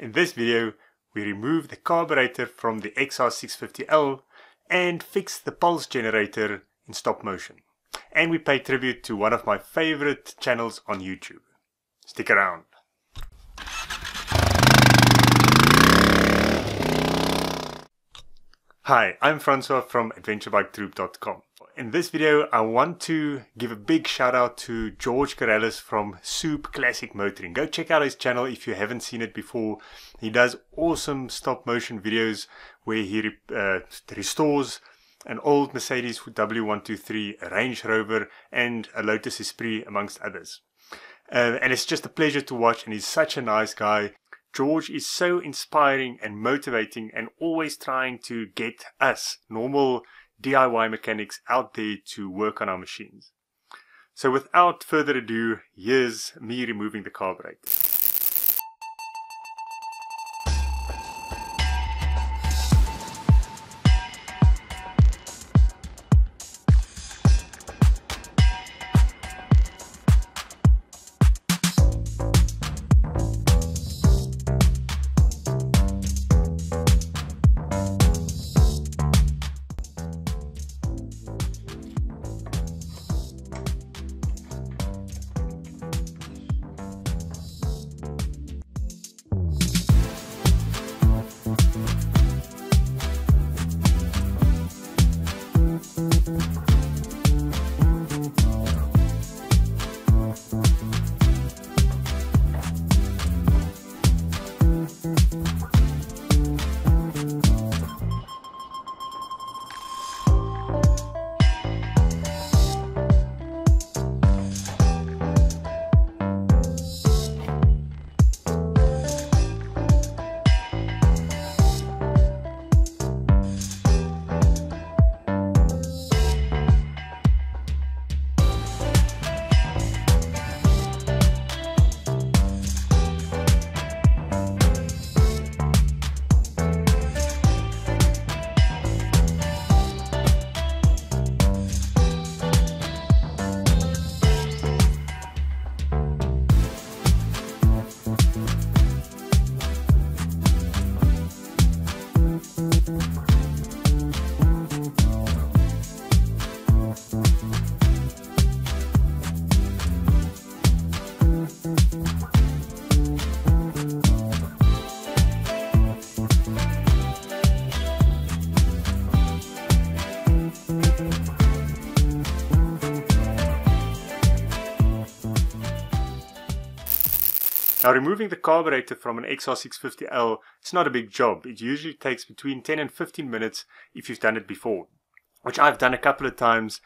In this video, we remove the carburetor from the XR650L and fix the pulse generator in stop motion. And we pay tribute to one of my favorite channels on YouTube. Stick around. Hi, I'm François from AdventureBikeTroop.com. In this video, I want to give a big shout out to George Corrales from Soup Classic Motoring. Go check out his channel if you haven't seen it before. He does awesome stop motion videos where he restores an old Mercedes W123, a Range Rover and a Lotus Esprit amongst others. And it's just a pleasure to watch, and he's such a nice guy. George is so inspiring and motivating and always trying to get us, normal DIY mechanics, out there to work on our machines. So without further ado, here's me removing the carburetor. Now, removing the carburetor from an XR650L, it's not a big job. It usually takes between 10 and 15 minutes if you've done it before, which I've done a couple of times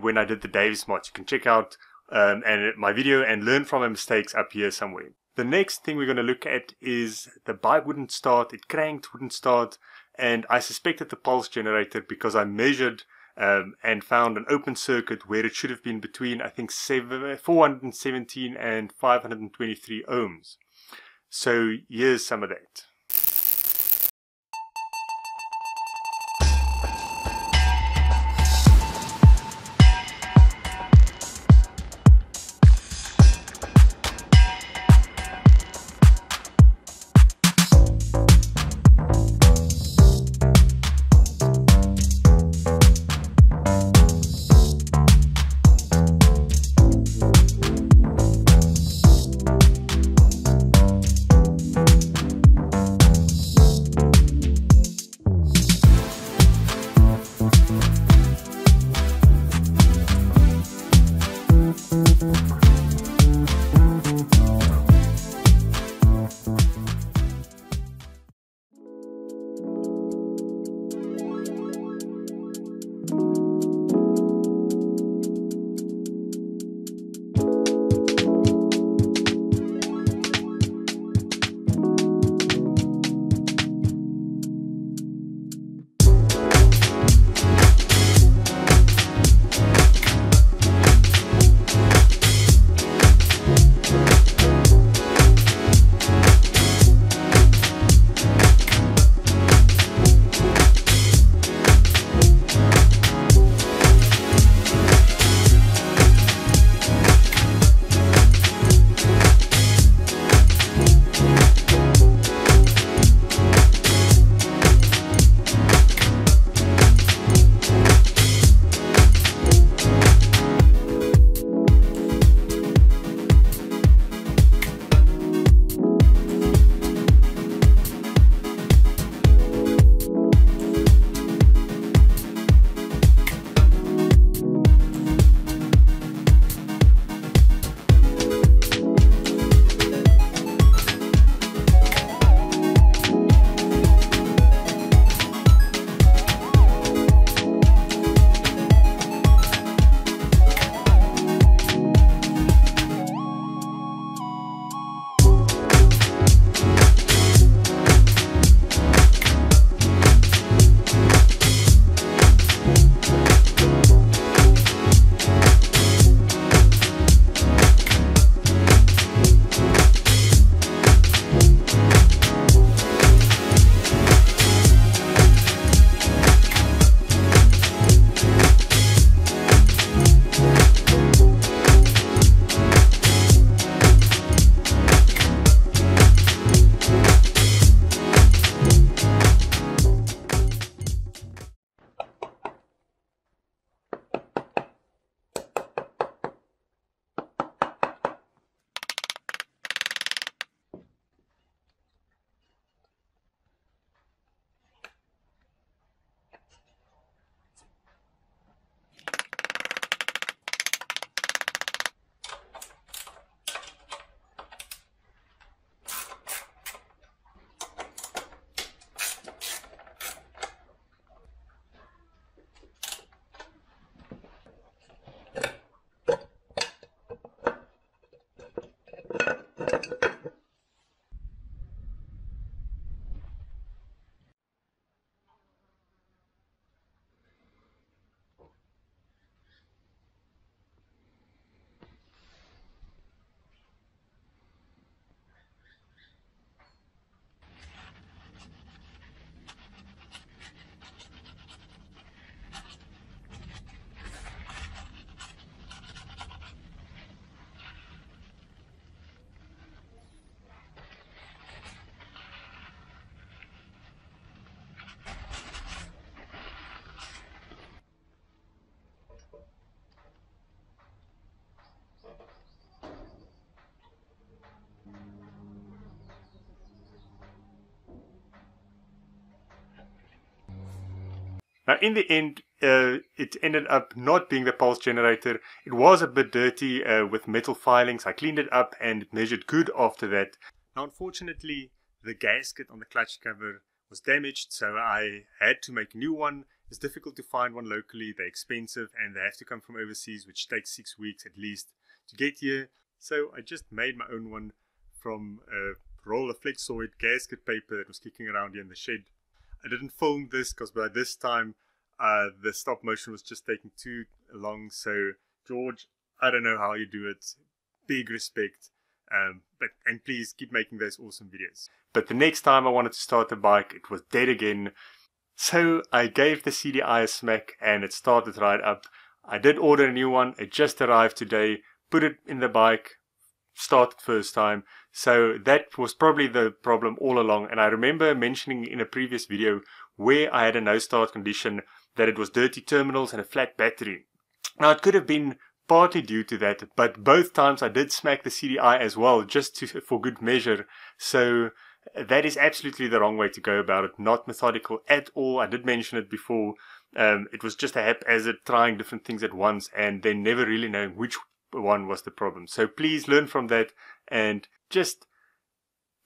when I did the Davis mods. You can check out my video and learn from my mistakes up here somewhere. The next thing we're going to look at is the bike wouldn't start, it cranked, wouldn't start, and I suspected the pulse generator because I measured and found an open circuit where it should have been between, I think, 417 and 523 ohms. So here's some of that. Now, in the end, it ended up not being the pulse generator. It was a bit dirty with metal filings. I cleaned it up and it measured good after that. Now, unfortunately, the gasket on the clutch cover was damaged, so I had to make a new one. It's difficult to find one locally. They're expensive and they have to come from overseas, which takes 6 weeks at least to get here. So I just made my own one from a roll of flexoid gasket paper that was kicking around here in the shed. I didn't film this because by this time the stop motion was just taking too long. So George, I don't know how you do it. Big respect. And please keep making those awesome videos. But the next time I wanted to start the bike, it was dead again. So I gave the CDI a smack and it started right up. I did order a new one. It just arrived today. Put it in the bike. Started first time. So that was probably the problem all along. And I remember mentioning in a previous video where I had a no start condition that it was dirty terminals and a flat battery. Now it could have been partly due to that, but both times I did smack the CDI as well, just for good measure. So that is absolutely the wrong way to go about it. Not methodical at all. I did mention it before. It was just a haphazard trying different things at once and then never really knowing which one was the problem. So please learn from that and just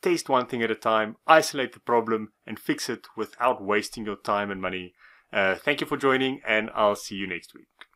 test one thing at a time, isolate the problem and fix it without wasting your time and money. Thank you for joining and I'll see you next week.